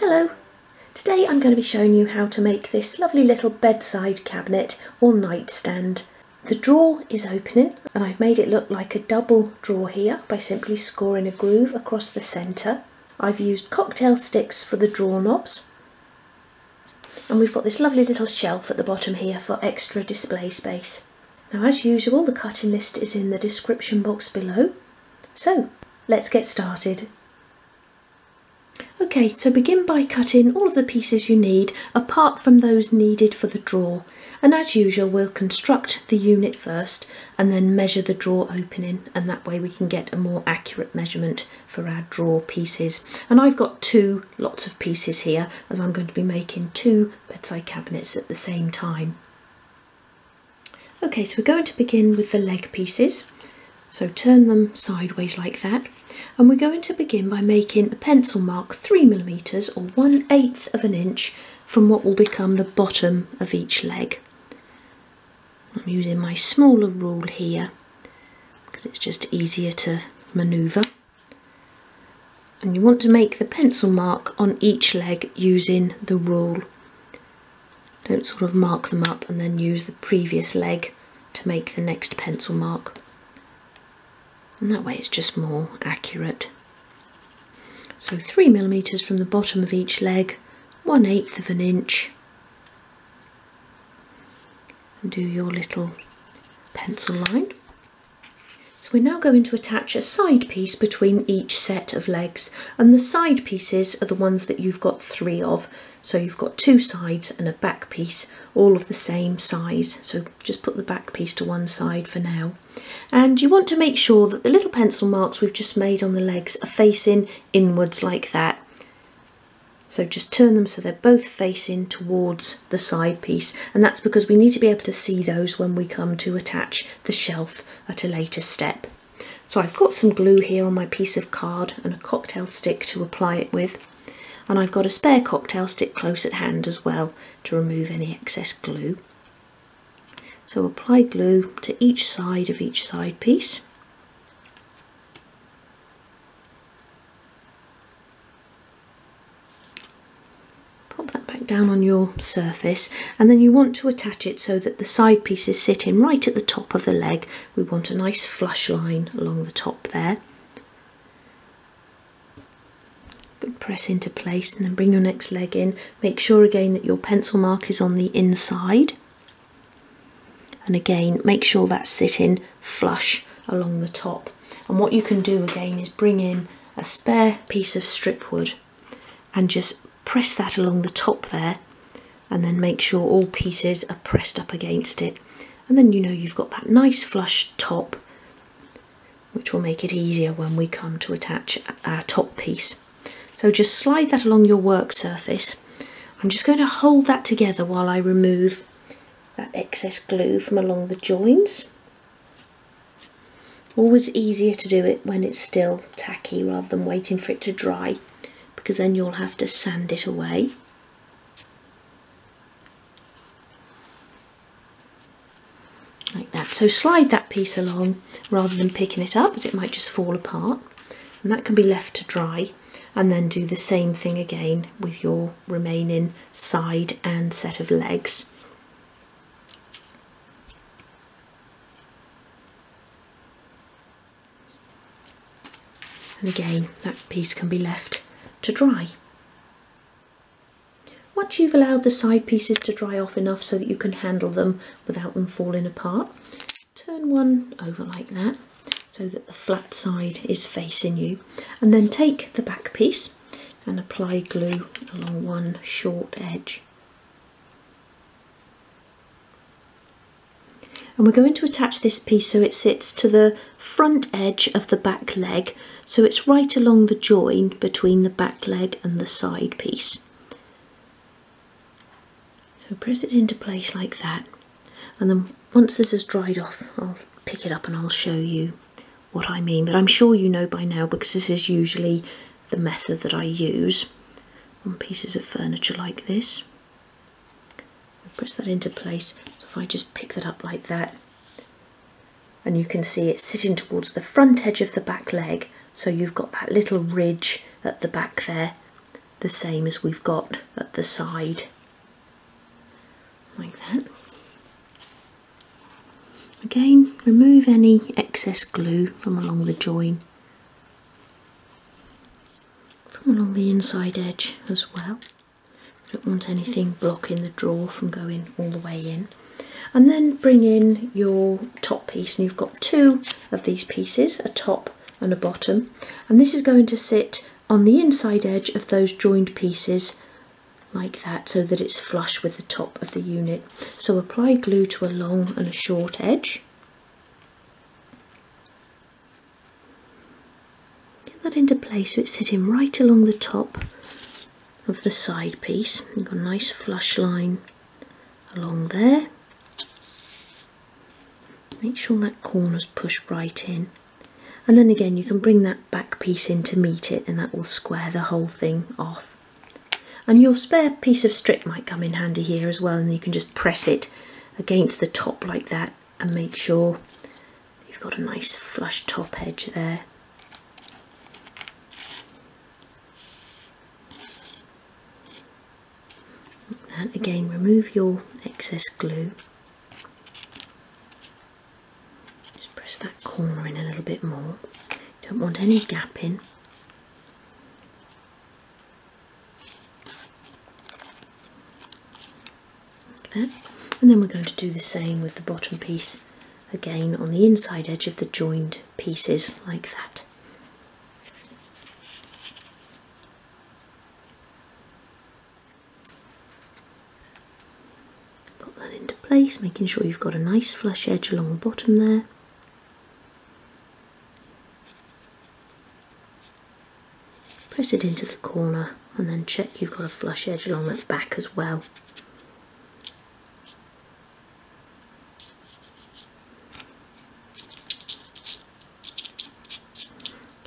Hello! Today I'm going to be showing you how to make this lovely little bedside cabinet or nightstand. The drawer is opening and I've made it look like a double drawer here by simply scoring a groove across the centre. I've used cocktail sticks for the drawer knobs and we've got this lovely little shelf at the bottom here for extra display space. Now as usual the cutting list is in the description box below, so let's get started. Okay, so begin by cutting all of the pieces you need apart from those needed for the drawer, and as usual we'll construct the unit first and then measure the drawer opening, and that way we can get a more accurate measurement for our drawer pieces. And I've got two lots of pieces here as I'm going to be making two bedside cabinets at the same time. Okay, so we're going to begin with the leg pieces, so turn them sideways like that. And we're going to begin by making a pencil mark 3mm or 1/8 of an inch from what will become the bottom of each leg. I'm using my smaller rule here because it's just easier to manoeuvre. And you want to make the pencil mark on each leg using the rule. Don't sort of mark them up and then use the previous leg to make the next pencil mark. And that way it's just more accurate. So 3mm from the bottom of each leg, 1/8 of an inch. And do your little pencil line. So we're now going to attach a side piece between each set of legs, and the side pieces are the ones that you've got three of. So you've got two sides and a back piece, all of the same size. So just put the back piece to one side for now. And you want to make sure that the little pencil marks we've just made on the legs are facing inwards like that. So just turn them so they're both facing towards the side piece, and that's because we need to be able to see those when we come to attach the shelf at a later step. So I've got some glue here on my piece of card and a cocktail stick to apply it with, and I've got a spare cocktail stick close at hand as well to remove any excess glue. So apply glue to each side of each side piece. Down on your surface, and then you want to attach it so that the side pieces sit in right at the top of the leg. We want a nice flush line along the top there. Good, press into place and then bring your next leg in. Make sure again that your pencil mark is on the inside, and again make sure that's sitting flush along the top. And what you can do again is bring in a spare piece of strip wood and just press that along the top there, and then make sure all pieces are pressed up against it, and then you know you've got that nice flush top, which will make it easier when we come to attach our top piece. So just slide that along your work surface. I'm just going to hold that together while I remove that excess glue from along the joins. Always easier to do it when it's still tacky rather than waiting for it to dry, because then you'll have to sand it away. Like that. So slide that piece along rather than picking it up, as it might just fall apart. And that can be left to dry. And then do the same thing again with your remaining side and set of legs. And again, that piece can be left to dry. Once you've allowed the side pieces to dry off enough so that you can handle them without them falling apart, turn one over like that so that the flat side is facing you, and then take the back piece and apply glue along one short edge. And we're going to attach this piece so it sits to the front edge of the back leg, so it's right along the join between the back leg and the side piece. So press it into place like that, and then once this has dried off I'll pick it up and I'll show you what I mean, but I'm sure you know by now because this is usually the method that I use on pieces of furniture like this. Press that into place. So if I just pick that up like that, and you can see it's sitting towards the front edge of the back leg, so you've got that little ridge at the back there the same as we've got at the side, like that. Again, remove any excess glue from along the join, from along the inside edge as well. Don't want anything blocking the drawer from going all the way in. And then bring in your top piece, and you've got two of these pieces, a top and a bottom, and this is going to sit on the inside edge of those joined pieces like that, so that it's flush with the top of the unit. So apply glue to a long and a short edge. Get that into place so it's sitting right along the top of the side piece. You've got a nice flush line along there. Make sure that corner's pushed right in. And then again, you can bring that back piece in to meet it, and that will square the whole thing off. And your spare piece of strip might come in handy here as well, and you can just press it against the top like that and make sure you've got a nice flush top edge there. And again, remove your excess glue. That corner in a little bit more. Don't want any gap in. Like that. And then we're going to do the same with the bottom piece again on the inside edge of the joined pieces like that. Pop that into place, making sure you've got a nice flush edge along the bottom there. Press it into the corner and then check you've got a flush edge along that back as well.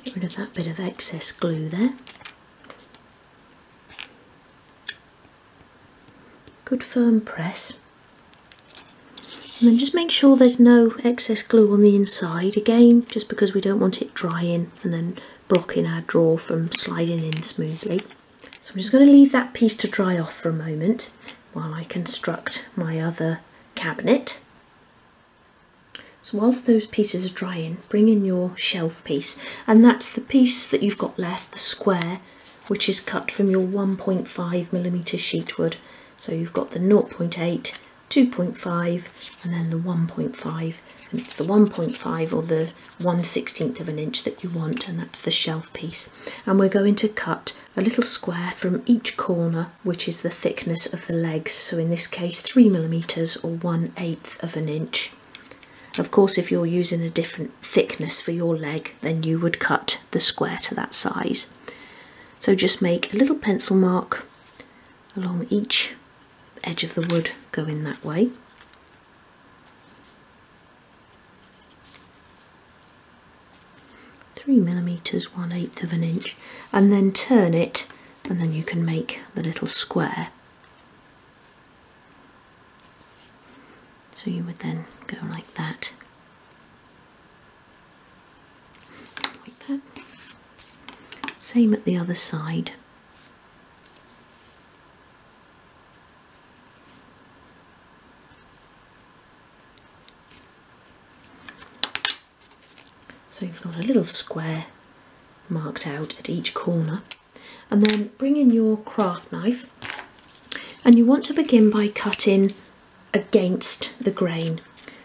Get rid of that bit of excess glue there. Good firm press. And then just make sure there's no excess glue on the inside, again just because we don't want it drying and then blocking our drawer from sliding in smoothly. So I'm just going to leave that piece to dry off for a moment while I construct my other cabinet. So whilst those pieces are drying, bring in your shelf piece, and that's the piece that you've got left, the square, which is cut from your 1.5mm sheetwood. So you've got the 0.8, 2.5 and then the 1.5, and it's the 1.5 or the 1/16 of an inch that you want, and that's the shelf piece. And we're going to cut a little square from each corner, which is the thickness of the legs, so in this case 3mm or 1/8 of an inch. Of course, if you're using a different thickness for your leg, then you would cut the square to that size. So just make a little pencil mark along each edge of the wood going that way. Three 3mm, 1/8 of an inch, and then turn it, and then you can make the little square. So you would then go like that. Like that. Same at the other side. So you've got a little square marked out at each corner. And then bring in your craft knife, and you want to begin by cutting against the grain.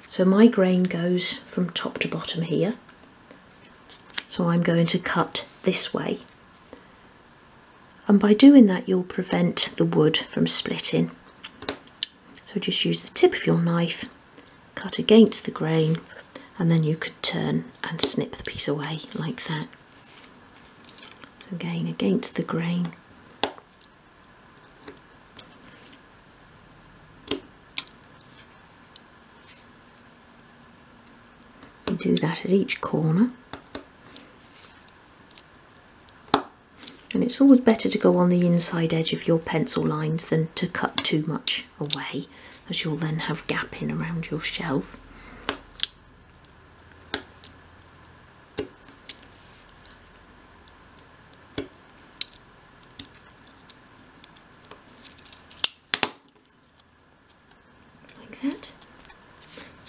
So my grain goes from top to bottom here, so I'm going to cut this way, and by doing that you'll prevent the wood from splitting. So just use the tip of your knife, cut against the grain, and then you could turn and snip the piece away like that. So again, against the grain. You do that at each corner. And it's always better to go on the inside edge of your pencil lines than to cut too much away, as you'll then have gap in around your shelf.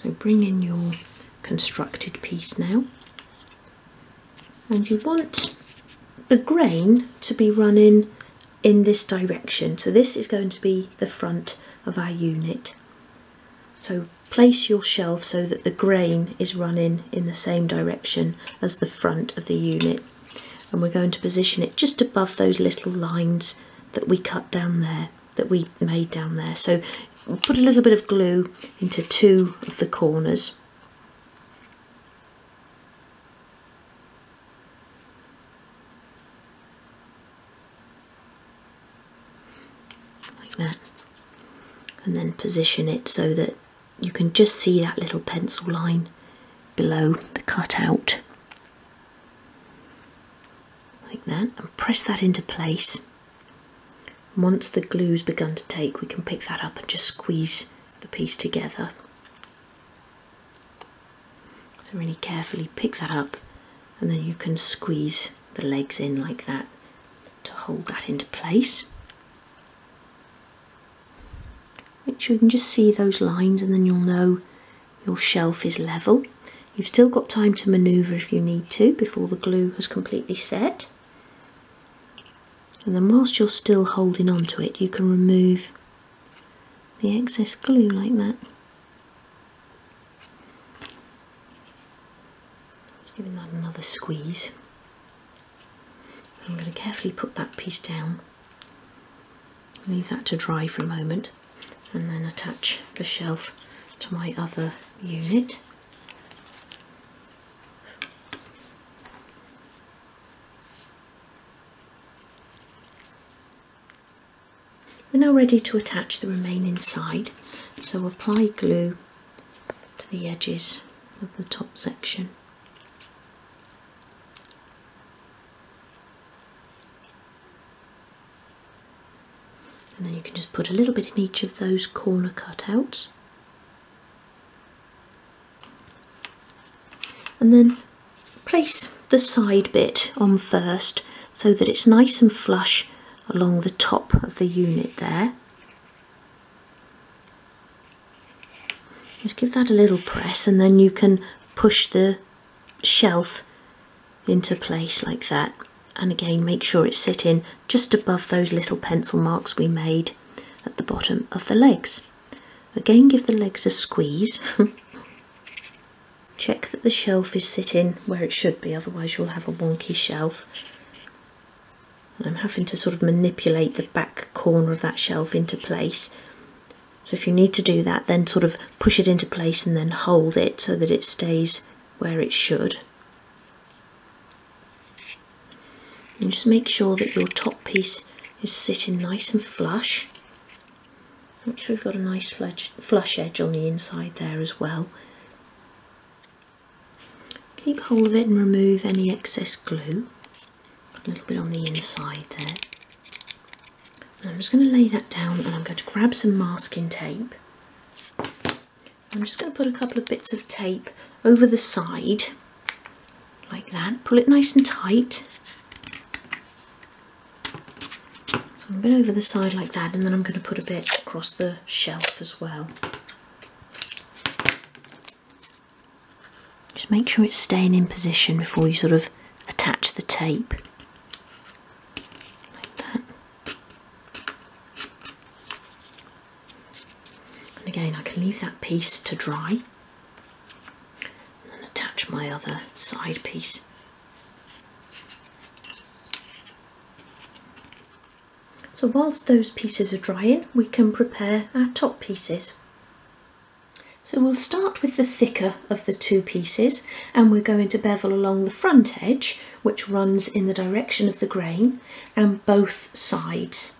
So bring in your constructed piece now, and you want the grain to be running in this direction. So this is going to be the front of our unit. So place your shelf so that the grain is running in the same direction as the front of the unit. And we're going to position it just above those little lines that we cut down there, that we made down there. So we'll put a little bit of glue into two of the corners. Like that. And then position it so that you can just see that little pencil line below the cutout. Like that, and press that into place. Once the glue's begun to take, we can pick that up and just squeeze the piece together. So really carefully pick that up, and then you can squeeze the legs in like that to hold that into place. Make sure you can just see those lines, and then you'll know your shelf is level. You've still got time to manoeuvre if you need to before the glue has completely set. And then whilst you're still holding on to it, you can remove the excess glue like that. Just giving that another squeeze. I'm going to carefully put that piece down. Leave that to dry for a moment, and then attach the shelf to my other unit. We're now ready to attach the remaining side, so apply glue to the edges of the top section. And then you can just put a little bit in each of those corner cutouts. And then place the side bit on first so that it's nice and flush along the top of the unit there. Just give that a little press, and then you can push the shelf into place like that. And again, make sure it's sitting just above those little pencil marks we made at the bottom of the legs. Again, give the legs a squeeze. Check that the shelf is sitting where it should be, otherwise you'll have a wonky shelf. I'm having to sort of manipulate the back corner of that shelf into place. So if you need to do that, then sort of push it into place and then hold it so that it stays where it should. And just make sure that your top piece is sitting nice and flush. Make sure you've got a nice flush edge on the inside there as well. Keep hold of it and remove any excess glue. A little bit on the inside there. And I'm just going to lay that down, and I'm going to grab some masking tape. I'm just going to put a couple of bits of tape over the side like that. Pull it nice and tight. So I'm a bit over the side like that, and then I'm going to put a bit across the shelf as well. Just make sure it's staying in position before you sort of attach the tape. That piece to dry, and then attach my other side piece. So whilst those pieces are drying, we can prepare our top pieces. So we'll start with the thicker of the two pieces, and we're going to bevel along the front edge, which runs in the direction of the grain, and both sides.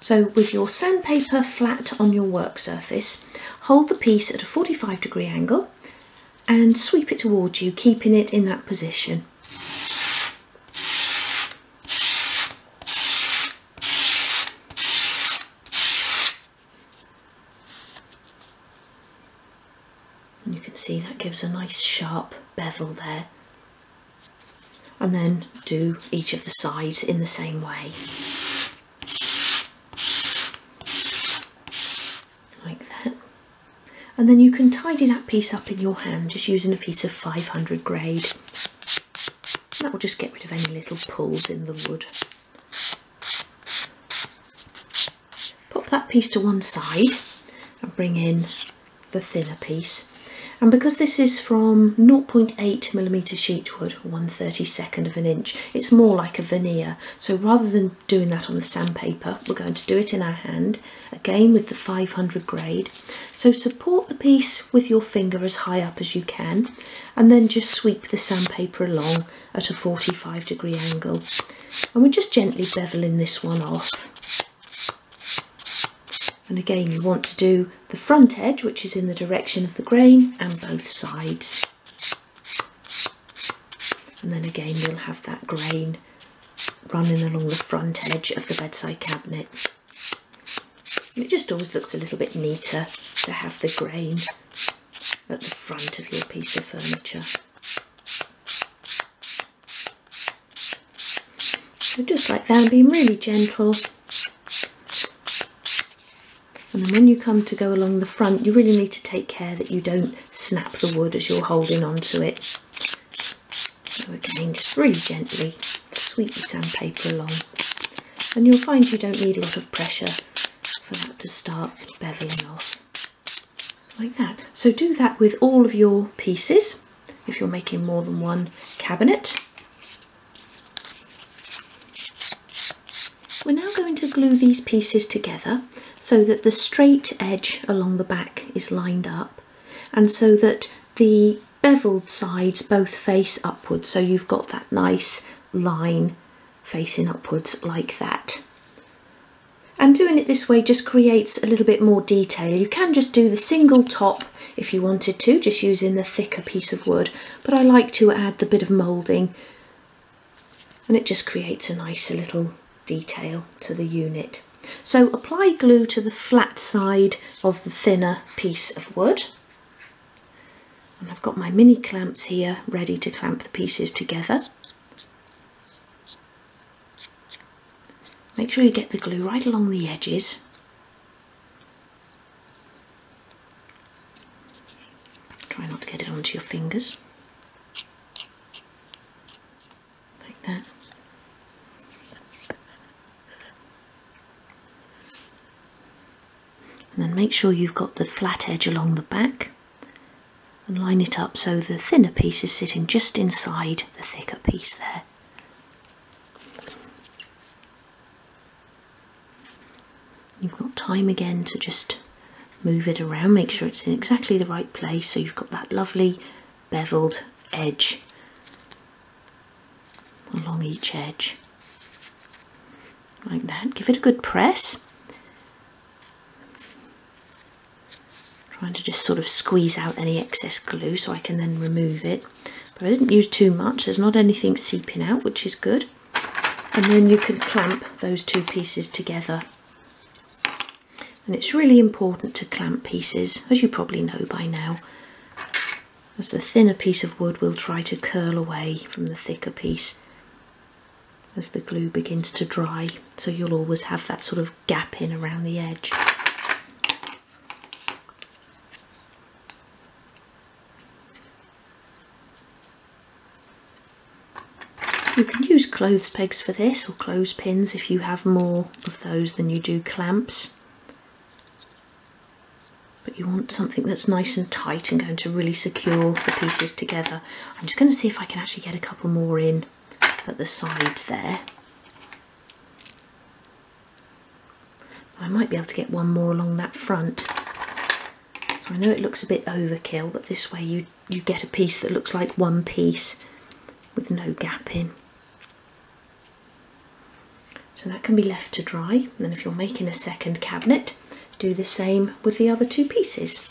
So with your sandpaper flat on your work surface, hold the piece at a 45-degree angle and sweep it towards you, keeping it in that position. And you can see that gives a nice sharp bevel there. And then do each of the sides in the same way. and then you can tidy that piece up in your hand just using a piece of 500 grade. That will just get rid of any little pulls in the wood. Pop that piece to one side and bring in the thinner piece. And because this is from 0.8mm sheet wood, 1/32 of an inch, it's more like a veneer. So rather than doing that on the sandpaper, we're going to do it in our hand, again with the 500 grade. So support the piece with your finger as high up as you can, and then just sweep the sandpaper along at a 45 degree angle. And we're just gently beveling this one off. And again, you want to do the front edge, which is in the direction of the grain, and both sides. And then again, you'll have that grain running along the front edge of the bedside cabinet. It just always looks a little bit neater to have the grain at the front of your piece of furniture. So just like that, being really gentle. And then when you come to go along the front, you really need to take care that you don't snap the wood as you're holding on to it. So again, just really gently sweep the sandpaper along. And you'll find you don't need a lot of pressure for that to start beveling off. Like that. So do that with all of your pieces, if you're making more than one cabinet. We're now going to glue these pieces together so that the straight edge along the back is lined up and so that the beveled sides both face upwards, so you've got that nice line facing upwards like that. And doing it this way just creates a little bit more detail. You can just do the single top if you wanted to, just using the thicker piece of wood, but I like to add the bit of moulding and it just creates a nicer little detail to the unit. So apply glue to the flat side of the thinner piece of wood, and I've got my mini clamps here ready to clamp the pieces together. Make sure you get the glue right along the edges. Try not to get it onto your fingers. Like that. And then make sure you've got the flat edge along the back and line it up so the thinner piece is sitting just inside the thicker piece there. You've got time again to just move it around, make sure it's in exactly the right place so you've got that lovely beveled edge along each edge. Like that, give it a good press. Trying to just sort of squeeze out any excess glue so I can then remove it. But I didn't use too much, there's not anything seeping out, which is good. And then you can clamp those two pieces together. And it's really important to clamp pieces, as you probably know by now, as the thinner piece of wood will try to curl away from the thicker piece as the glue begins to dry. So you'll always have that sort of gap in around the edge. You can use clothes pegs for this, or clothespins if you have more of those than you do clamps. But you want something that's nice and tight and going to really secure the pieces together. I'm just going to see if I can actually get a couple more in at the sides there. I might be able to get one more along that front. So I know it looks a bit overkill, but this way you get a piece that looks like one piece with no gap in. So that can be left to dry, and then if you're making a second cabinet, do the same with the other two pieces.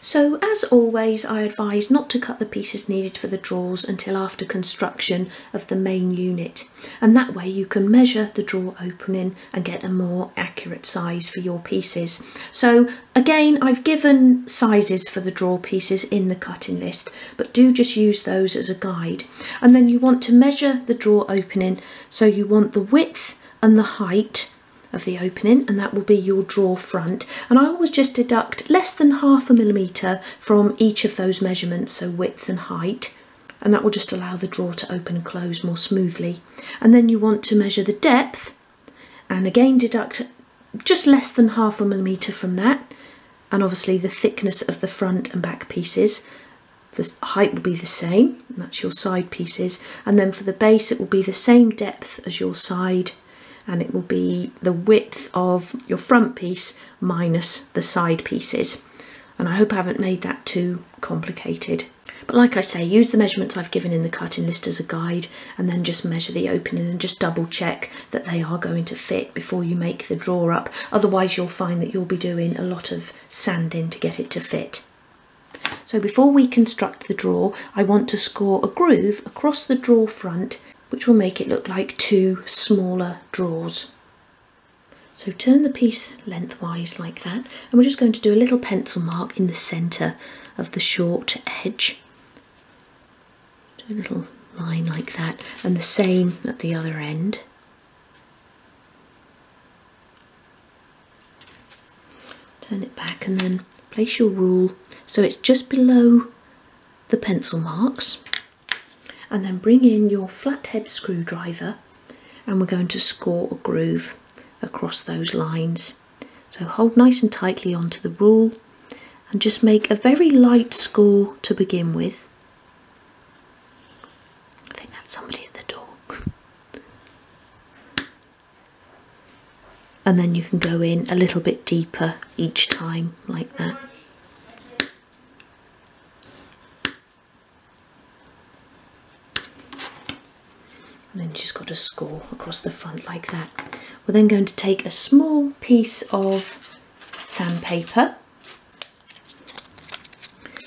So as always, I advise not to cut the pieces needed for the drawers until after construction of the main unit, and that way you can measure the drawer opening and get a more accurate size for your pieces. So again, I've given sizes for the drawer pieces in the cutting list, but do just use those as a guide. And then you want to measure the drawer opening, so you want the width and the height of the opening, and that will be your drawer front. And I always just deduct less than 0.5 millimetre from each of those measurements, so width and height, and that will just allow the drawer to open and close more smoothly. And then you want to measure the depth, and again deduct just less than 0.5 millimetre from that, and obviously the thickness of the front and back pieces. The height will be the same, and that's your side pieces. And then for the base, it will be the same depth as your side, and it will be the width of your front piece minus the side pieces. And I hope I haven't made that too complicated. But like I say, use the measurements I've given in the cutting list as a guide, and then just measure the opening and just double check that they are going to fit before you make the drawer up. Otherwise you'll find that you'll be doing a lot of sanding to get it to fit. So before we construct the drawer, I want to score a groove across the drawer front, which will make it look like two smaller drawers. So turn the piece lengthwise like that, and we're just going to do a little pencil mark in the centre of the short edge. Do a little line like that, and the same at the other end. Turn it back and then place your rule so it's just below the pencil marks, and then bring in your flathead screwdriver, and we're going to score a groove across those lines. So hold nice and tightly onto the rule and just make a very light score to begin with. I think that's somebody at the door. And then you can go in a little bit deeper each time like that. And then she's got a score across the front like that. We're then going to take a small piece of sandpaper,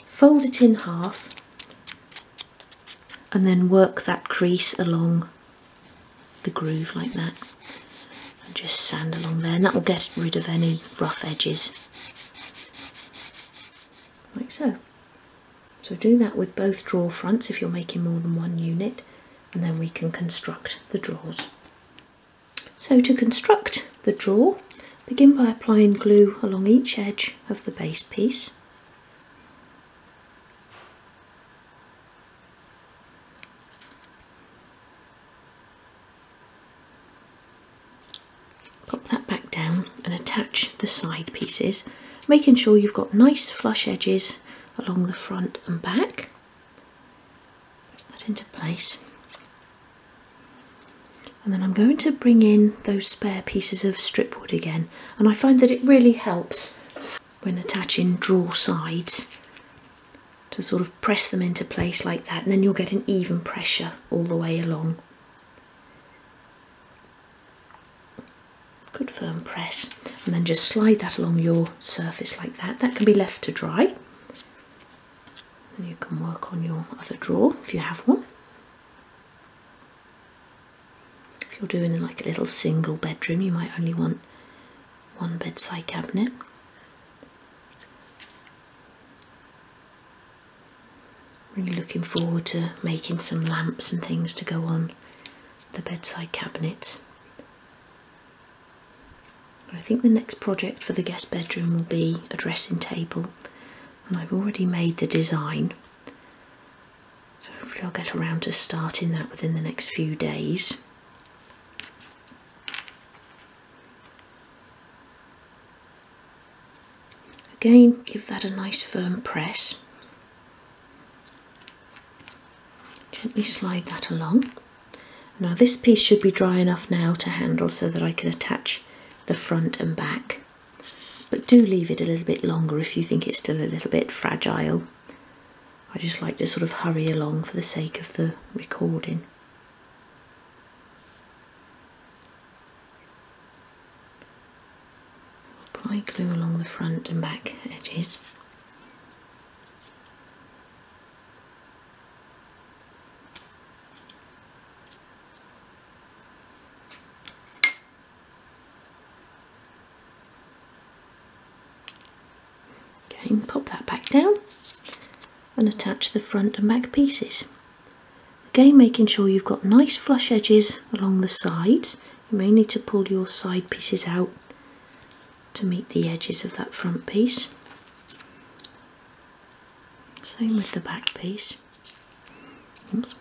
fold it in half, and then work that crease along the groove like that, and just sand along there, and that will get rid of any rough edges like so. So do that with both drawer fronts if you're making more than one unit, and then we can construct the drawers. So to construct the drawer, begin by applying glue along each edge of the base piece. Pop that back down and attach the side pieces, making sure you've got nice flush edges along the front and back. Press that into place. And then I'm going to bring in those spare pieces of strip wood again, and I find that it really helps when attaching drawer sides to sort of press them into place like that, and then you'll get an even pressure all the way along. Good firm press, and then just slide that along your surface like that. That can be left to dry, and you can work on your other drawer if you have one. You're doing like a little single bedroom, you might only want one bedside cabinet. Really looking forward to making some lamps and things to go on the bedside cabinets. I think the next project for the guest bedroom will be a dressing table, and I've already made the design, so hopefully I'll get around to starting that within the next few days. Again, give that a nice firm press. Gently slide that along. Now this piece should be dry enough now to handle so that I can attach the front and back. But do leave it a little bit longer if you think it's still a little bit fragile. I just like to sort of hurry along for the sake of the recording. I glue along the front and back edges. Okay, and pop that back down and attach the front and back pieces. Again, making sure you've got nice flush edges along the sides. You may need to pull your side pieces out to meet the edges of that front piece. Same with the back piece. Oops.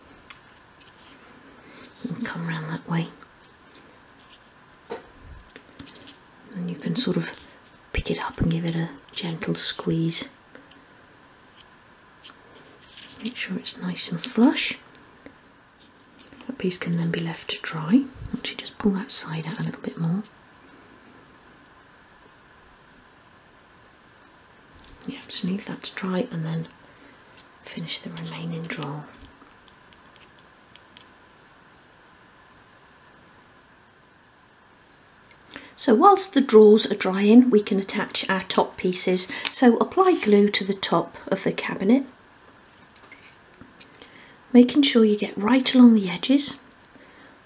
You can come around that way. And you can sort of pick it up and give it a gentle squeeze. Make sure it's nice and flush. That piece can then be left to dry. Actually, just pull that side out a little bit more. Yeah, so leave that to dry and then finish the remaining drawer. So whilst the drawers are drying, we can attach our top pieces. So apply glue to the top of the cabinet, making sure you get right along the edges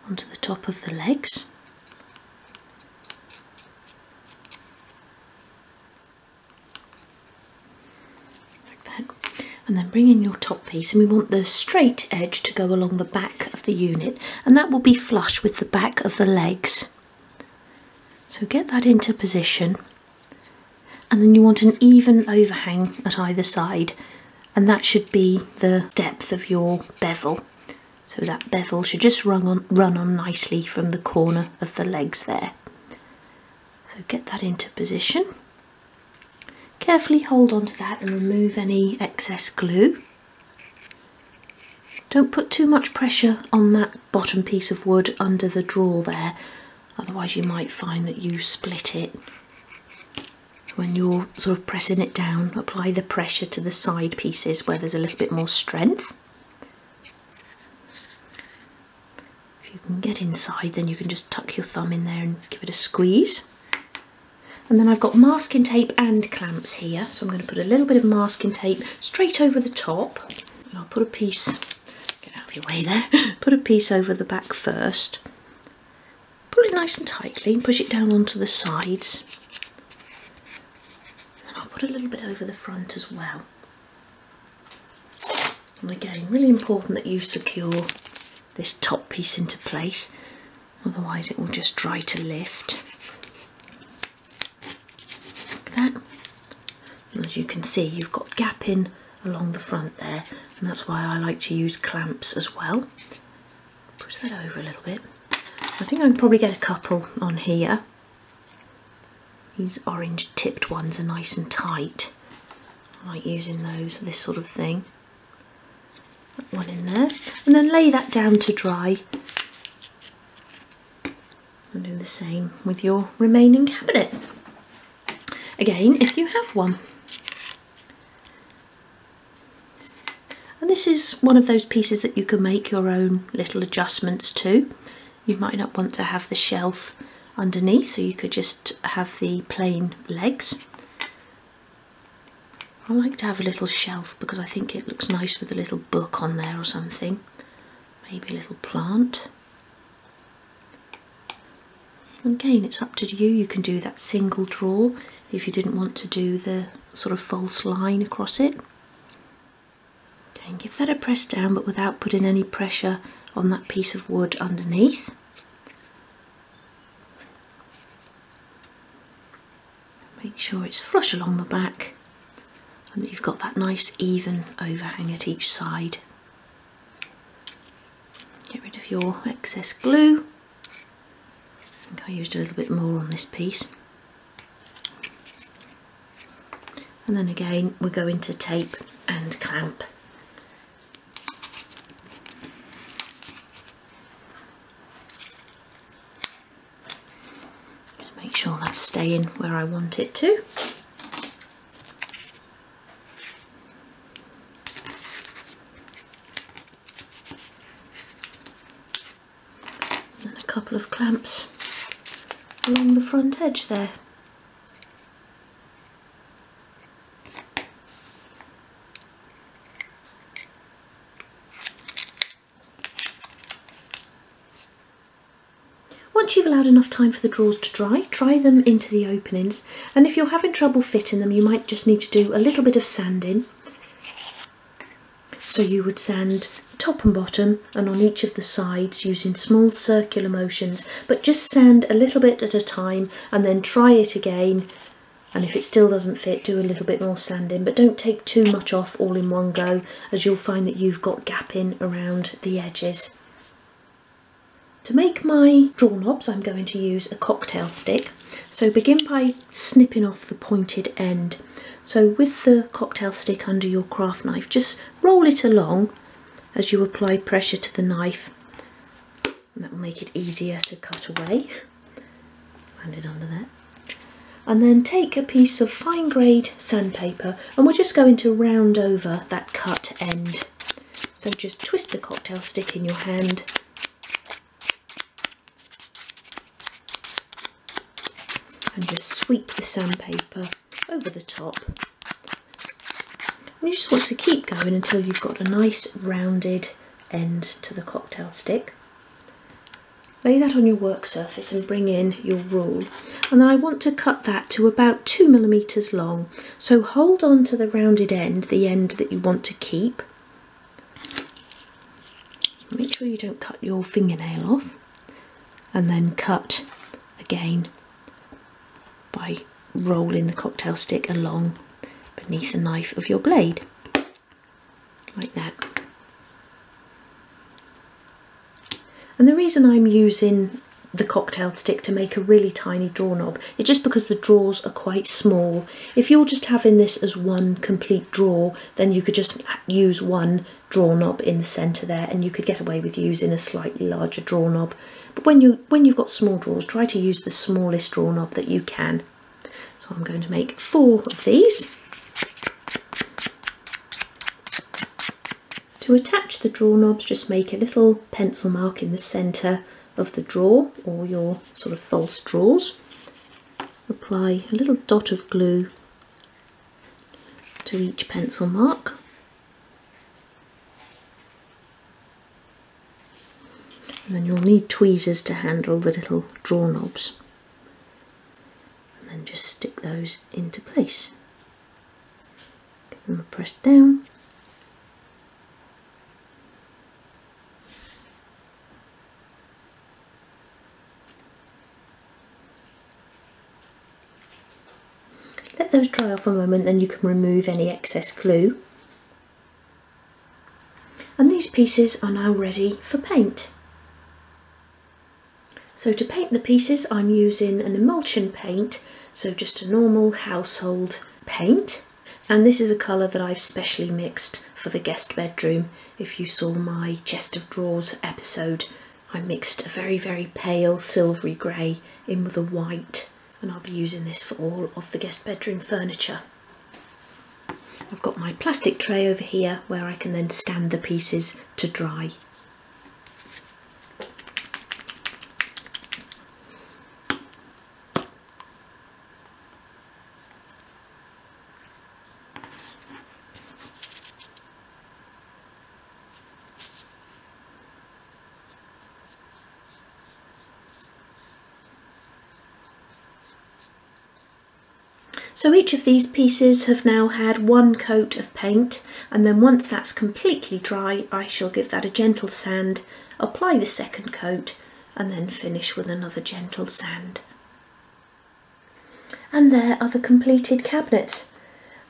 onto the top of the legs. Like that. And then bring in your top piece, and we want the straight edge to go along the back of the unit, and that will be flush with the back of the legs. So get that into position, and then you want an even overhang at either side, and that should be the depth of your bevel. So that bevel should just run on nicely from the corner of the legs there. So get that into position. Carefully hold on to that and remove any excess glue. Don't put too much pressure on that bottom piece of wood under the drawer there. Otherwise you might find that you split it. When you're sort of pressing it down, apply the pressure to the side pieces where there's a little bit more strength. If you can get inside, then you can just tuck your thumb in there and give it a squeeze. And then I've got masking tape and clamps here, so I'm going to put a little bit of masking tape straight over the top, and I'll put a piece, get out of your way there, put a piece over the back first. Pull it nice and tightly and push it down onto the sides. And I'll put a little bit over the front as well. And again, really important that you secure this top piece into place, otherwise it will just try to lift. Like that. And as you can see, you've got gapping along the front there, and that's why I like to use clamps as well. Push that over a little bit. I think I can probably get a couple on here. These orange tipped ones are nice and tight. I like using those for this sort of thing. That one in there. And then lay that down to dry. And do the same with your remaining cabinet. Again, if you have one. And this is one of those pieces that you can make your own little adjustments to. You might not want to have the shelf underneath, so you could just have the plain legs. I like to have a little shelf because I think it looks nice with a little book on there or something. Maybe a little plant. Again, it's up to you. You can do that single drawer if you didn't want to do the sort of false line across it. Again, give that a press down, but without putting any pressure on that piece of wood underneath. Make sure it's flush along the back and that you've got that nice even overhang at each side. Get rid of your excess glue. I think I used a little bit more on this piece. And then again, we're going to tape and clamp. Sure that's staying where I want it to. And a couple of clamps along the front edge there. Once you've allowed enough time for the drawers to dry, try them into the openings, and if you're having trouble fitting them, you might just need to do a little bit of sanding. So you would sand top and bottom and on each of the sides using small circular motions, but just sand a little bit at a time and then try it again, and if it still doesn't fit, do a little bit more sanding, but don't take too much off all in one go, as you'll find that you've got gapping around the edges. To make my draw knobs, I'm going to use a cocktail stick. So begin by snipping off the pointed end. So with the cocktail stick under your craft knife, just roll it along as you apply pressure to the knife. And that will make it easier to cut away. Land it under there. And then take a piece of fine grade sandpaper and we're just going to round over that cut end. So just twist the cocktail stick in your hand. And just sweep the sandpaper over the top. And you just want to keep going until you've got a nice rounded end to the cocktail stick. Lay that on your work surface and bring in your rule. And then I want to cut that to about 2mm long. So hold on to the rounded end, the end that you want to keep. Make sure you don't cut your fingernail off. And then cut again by rolling the cocktail stick along beneath the knife of your blade, like that. And the reason I'm using the cocktail stick to make a really tiny draw knob is just because the drawers are quite small. If you're just having this as one complete draw, then you could just use one draw knob in the centre there and you could get away with using a slightly larger draw knob. But when you've got small drawers, try to use the smallest draw knob that you can. So I'm going to make 4 of these. To attach the draw knobs, just make a little pencil mark in the centre of the drawer or your sort of false drawers. Apply a little dot of glue to each pencil mark. And then you'll need tweezers to handle the little draw knobs. And then just stick those into place. Give them a press down. Let those dry off a moment, then you can remove any excess glue. And these pieces are now ready for paint. So to paint the pieces, I'm using an emulsion paint, so just a normal household paint. And this is a colour that I've specially mixed for the guest bedroom. If you saw my chest of drawers episode, I mixed a very, very pale silvery grey in with a white. And I'll be using this for all of the guest bedroom furniture. I've got my plastic tray over here where I can then stand the pieces to dry. So each of these pieces have now had one coat of paint, and then once that's completely dry, I shall give that a gentle sand, apply the second coat, and then finish with another gentle sand. And there are the completed cabinets,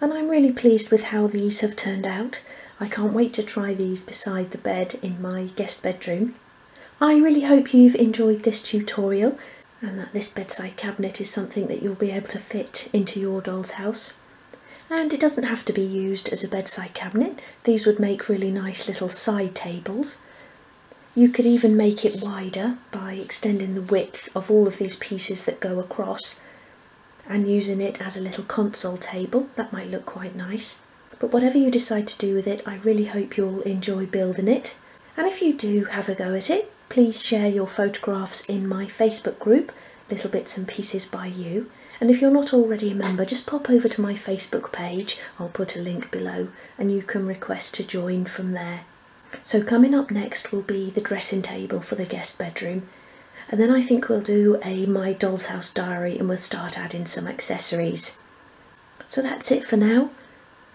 and I'm really pleased with how these have turned out. I can't wait to try these beside the bed in my guest bedroom. I really hope you've enjoyed this tutorial, and that this bedside cabinet is something that you'll be able to fit into your doll's house. And it doesn't have to be used as a bedside cabinet. These would make really nice little side tables. You could even make it wider by extending the width of all of these pieces that go across and using it as a little console table. That might look quite nice. But whatever you decide to do with it, I really hope you'll enjoy building it. And if you do have a go at it, please share your photographs in my Facebook group, Little Bits and Pieces by You. And if you're not already a member, just pop over to my Facebook page. I'll put a link below and you can request to join from there. So coming up next will be the dressing table for the guest bedroom. And then I think we'll do a My Doll's House diary and we'll start adding some accessories. So that's it for now.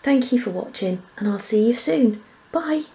Thank you for watching and I'll see you soon. Bye!